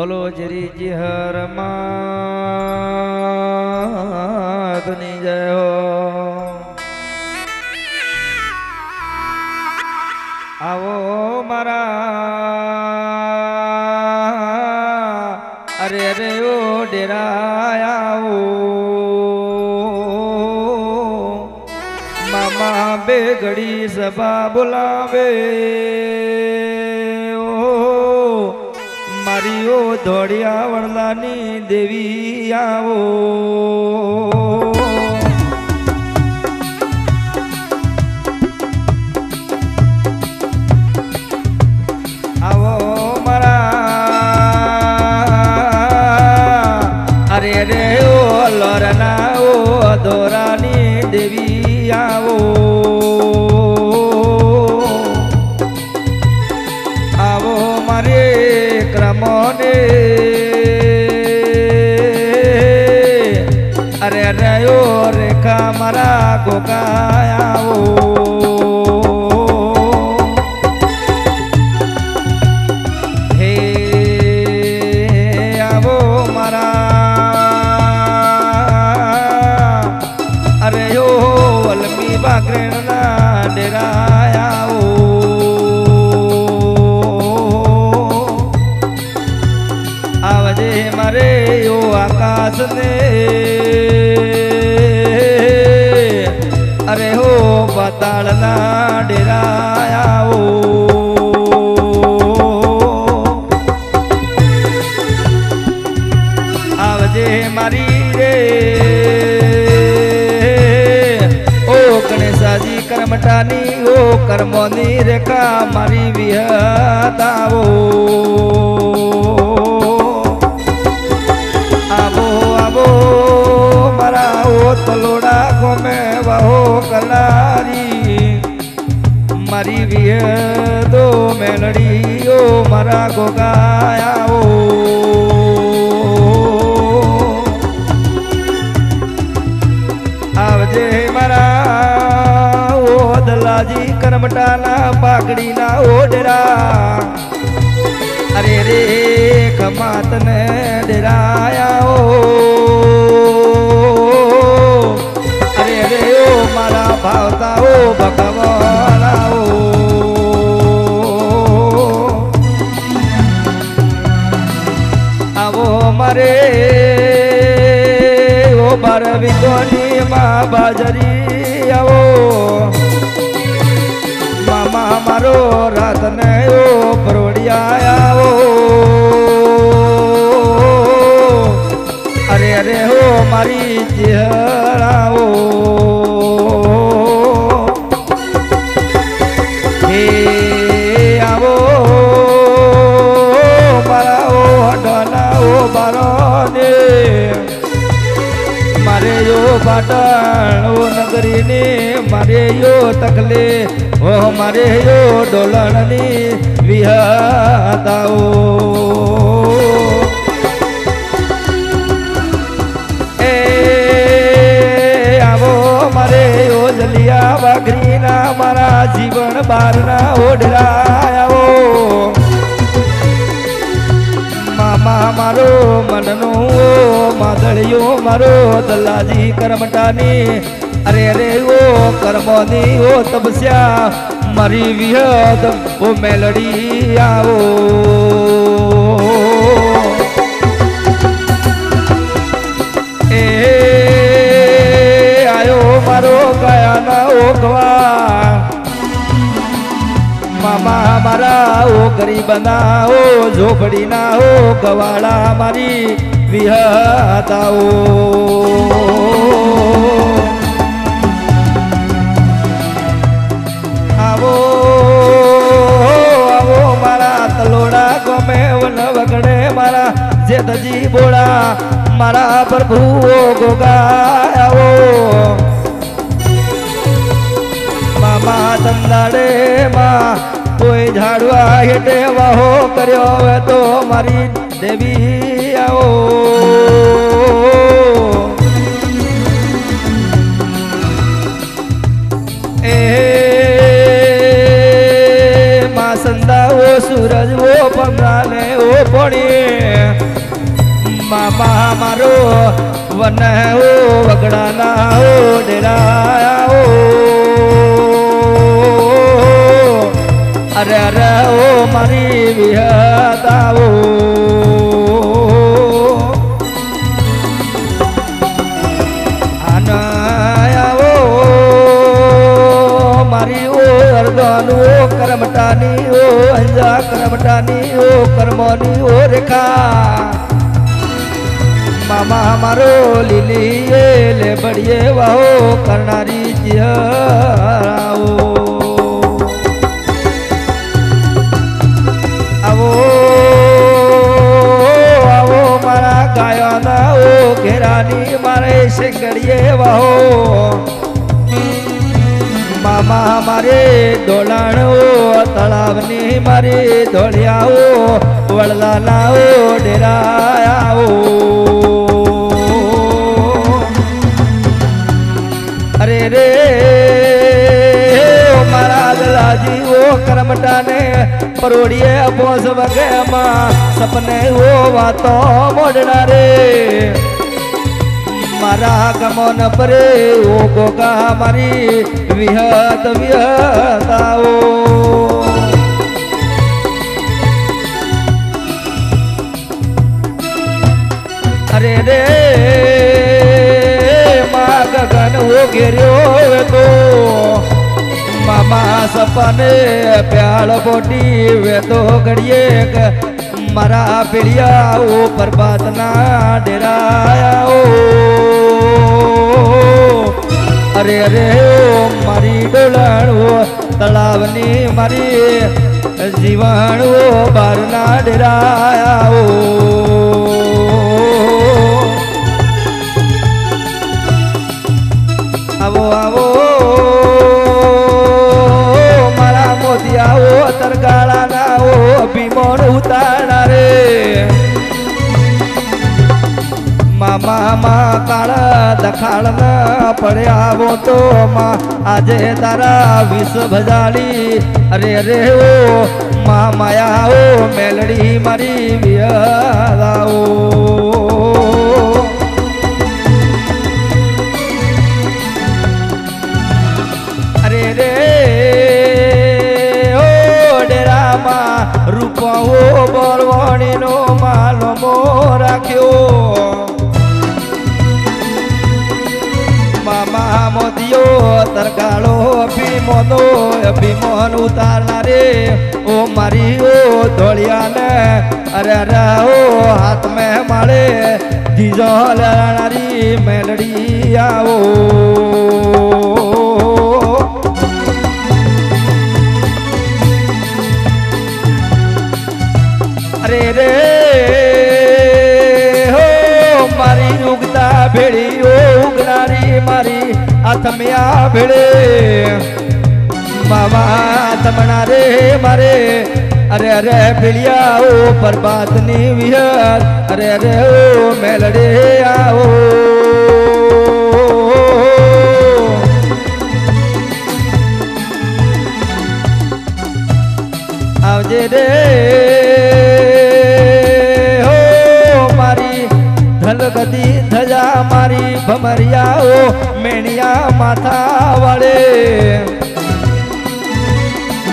बोलो जरी चिहर माता जी जय हो। आवो मारा अरे अरे ओ डेरा आओ मामा बेगड़ी सभा बुलावे मारियो दौड़िया वरदानी देवी आवो आवो मरा अरे अरे ओ लरना ओ दौरानी देवी आवो आवो मारे क्रमोने अरे अरे ओ रेखा मरा गोकाया हे आवो मरा अरे ओ अलमी बागरेना डेराया मारे यो आकाश ने अरे हो पाताल ना डेरा आओ आवजे मारी रे ओ गणेशा जी कर्मटानी हो कर्मोनी रेखा मारी विहताओ तलोड़ा को में बहो कलारी मरी भी दो मेलड़ी ओ मरा गो गाया ओ आवजे मरा ओ दलाजी करमटाना पाकड़ी ना ओ डेरा अरे रे कमात ने डेराया ओ मारा भावता हो भगवाना हो आवो मरे ओ बारवी कोनी माँ बाजरी आवो मामा मारो रात ने ओ परोड़िया आओ अरे अरे हो मारी चेहरा हो आवो बराओ डलाओ बराने मारे यो बाटन ओ नगरी ने मारे यो तकले ओ मारे यो डोलनी विहताओ ए आवो मारे यो जलिया बागरी ना मारा जीवन बारना ओढ़ला आओ मामा मारो मननो मादलियो मारो दलाजी कर्मटानी अरे अरे ओ कर्मोनी ओ तपस्या मरी विहद ओ मेलड़ी आओ ए आयो मारो गया ना ओ गवा मामा हमारा ओ गरीब ना हो झोपड़ी ना हो गवाड़ा हमारी विहताओ आवो आवो मारा तलोड़ा को में वन वगड़े मारा जेठ जी बोला मारा प्रभु ओ गोगा आओ मामा तंदाड़े माँ कोई झाड़वा हेटे वाहो करो वे तो मारी देवी आओ ए माँ संदा वो सूरज वो पंगा ले वो पड़ी मामा मारो वन हो वगड़ा ना हो डेराया हो। अरे अरे ओ मारी बिहता हो। कर्मटानी ओ अंजा कर्मटानी ओ कर्मोनी ओ रेखा मामा हमारो लिली ले बढ़िए वाहो करनारी जियाओ। आवो मारा गायना ओ घेरानी मारे सिंगड़िए वाहो मामा हमारे डोलाण हो तालाबनी मारे धोलिया हो वड़दाना हो डेराया हो। अरे रे मारा लाजी वो करमटाने परोड़िए बोस वगे माँ सपने वो वातो मोड़ना रे मारा गमो न परे ओ गोगा हमारी विहत विहताओ। अरे रे माँ गगन हो घेरो तो मामा सपने प्याल बोटी वे तो घड़िए मरा पिड़िया ओ बर्बाद ना डेराया ओ। अरे अरे ओ मारी डोलाण हो तालाबनी मारी जीवाण हो बारना डेराया हो। आवो आवो मारा मोदिया हो तरगाड़ा ना हो बीमोन उतारना रे मामा माँ काला दखाड़ना पड़े आवो तो माँ आजे तारा विष भजाली। अरे अरे ओ माँ माया हो मेलड़ी मारी बियाओ। अरे रे ओ डेरा माँ रूपा हो बोलवाणी नो मालो मो राख्यो मोदियो तरगाड़ो अभिमोन उतारना रे ओ मारी ओ धोलिया ने। अरे अरे ओ हाथ में मारे जीजो लड़ी मेलड़ी आओ। अरे रे हो मारी उगता भेड़ी ओ उगनारी मारी आत्मिया भिड़े मामा तमना रे मारे। अरे अरे भिड़िया ओ बर्बाद नी विहर। अरे अरे ओ मेलड़े आओ। आवजे रे हो मारी धलगदी धजा मारी भमरिया ओ मेनिया माथा वाले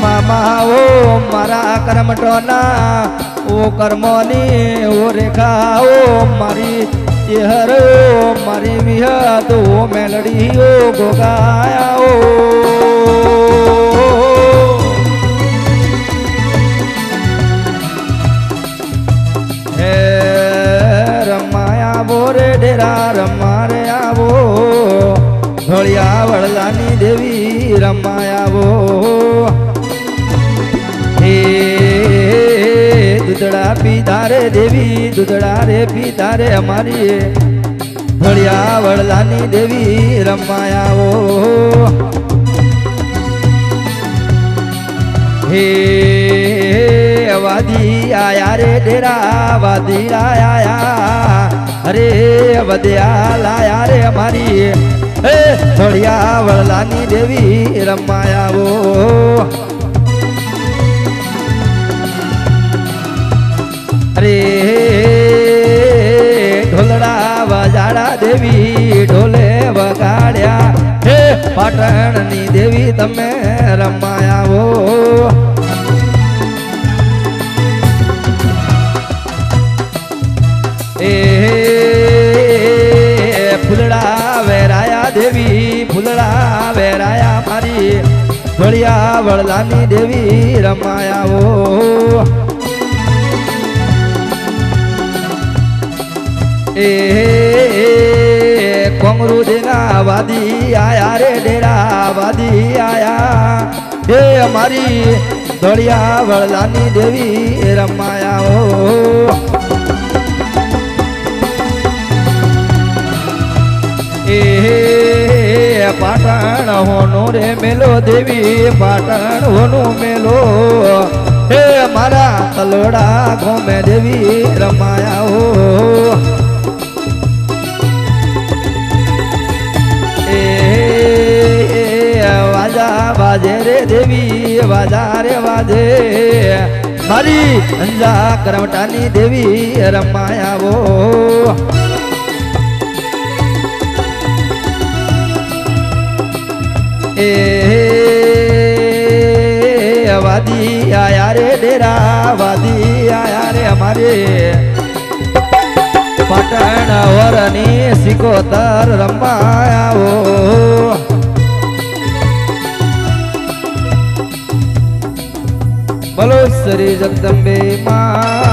मामा ओ मारा करमटोना ओ कर्मोनी ओ रेखा ओ मारी चेहर ओ मारी विहत ओ मेलड़ी ओ गोगाया ओ। हे रमाया बोरे डेरा रमा धोलिया वड़लानी देवी रमाया वो हे दूधड़ा पीता रे देवी दूधड़ा रे पीता रे हमारी धोलिया वड़लानी देवी रमाया वो हे वादी आया रे डेरा वादी आया। अरे वदिया लाया रे हमारी धोलिया वड़लानी देवी रमाया वो। अरे देवी ढोले वगाड्या हे पाटणनी देवी तमे रमाया हो। फूलड़ा वेराया देवी फूलड़ा वेराया मारी बढ़िया वड़लानी देवी रमाया हो। कोंगरू देना वादी आया रे डेरा वादी आया हे हमारी दड़िया वड़लानी देवी रमाया हो। पाटण होनो रे मेलो देवी पाटण होनो मेलो हे हमारा तलोड़ा घूमे देवी रमाया हो। वाजे रे देवी वाजा रे वाजे हरी अंजा करमटानी देवी रमाया वो। वादी आया रे डेरा वादी आया रे हमारे पटण वरनी सिकोतर रमाया वो। बोलो श्री जगदम्बे माँ।